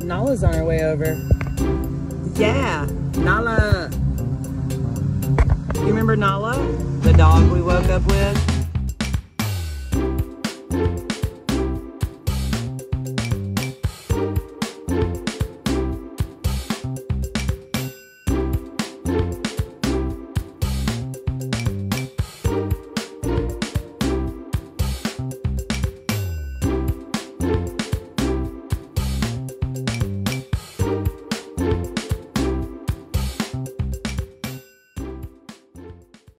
Nala's on her way over. Yeah, Nala. You remember Nala, the dog we woke up with?